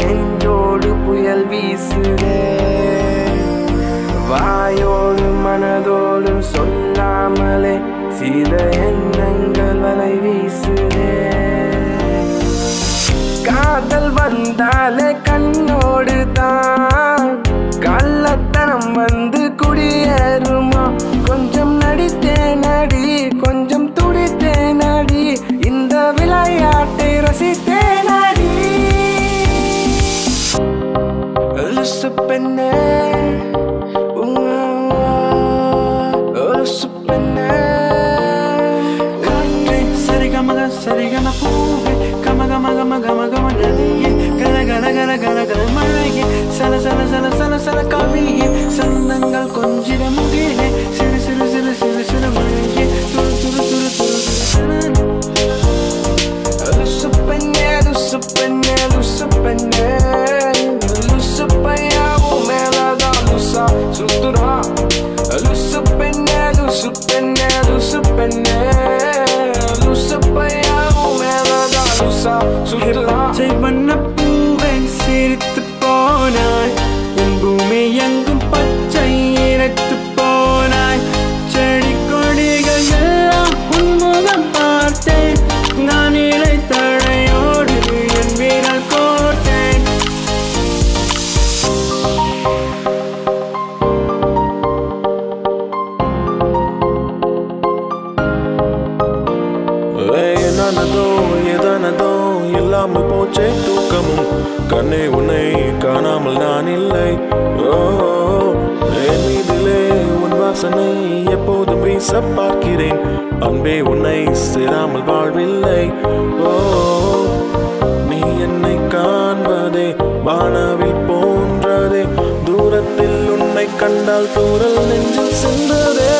நெஞ்சோடு புயல் வீசுதே. வாயோடும் மனதோடும் சொல்லாமலே சில எண்ணங்கள் வலை வீசுதே. காதல் வந்தாலே கண்ணோடு தான் கள்ளத்தனம் வந்து குடியேறுமா. கொஞ்சம் நடித்தேன் அடி, கொஞ்சம் துடித்தேன் அடி, இந்த விளையாட்டை ரசித்தேன் அடி. லூசு பெண்ணே, லூசு பெண்ணே, காற்றே சரி கமக சரி கம பூவே கம கம கம கம கம நதியே கல கல கல கல கல மழையே சல சல சல சல சல கவியே சந்தங்கள் கொஞ்சிட முகிலே சிறு சிறு சிறு சிறு சிறு மழையே துரு துரு துரு துரு துரு. லூசு பெண்ணே லூசு பெண்ணே லூசு பெண்ணே லூசு பையாவும் மேலதான் லூசா சுத்துரா. லூசு பெண்ணே லூசு பெண்ணே லூசு பெண்ணே லூசு பையாவும் மேலதான் லூசா சுத்துரா. வண்ண பூவை சிரித்து போனாய் உன் பூமி எங்கும் பச்சை இறைத்து போனாய். செடி கொடிகள் எல்லாம் உன் முகம் பார்த்தேன் நான் இலை தழையோடு என் வீரல் கோட்டேன். என்னதோ எதனதோ இல்லாமல் போச்சே தூக்கமும் கண்ணே உன்னை காணாமல் நான் இல்லை. என் மீதிலே உன் வாசனை எப்போது வீச பார்க்கிறேன் அன்பே உன்னை சேராமல் வாழ்வில்லை. நீ என்னை காண்பதே வானவில் போன்றதே, தூரத்தில் உன்னை கண்டால் தூரல் நெஞ்சில் சென்றதே.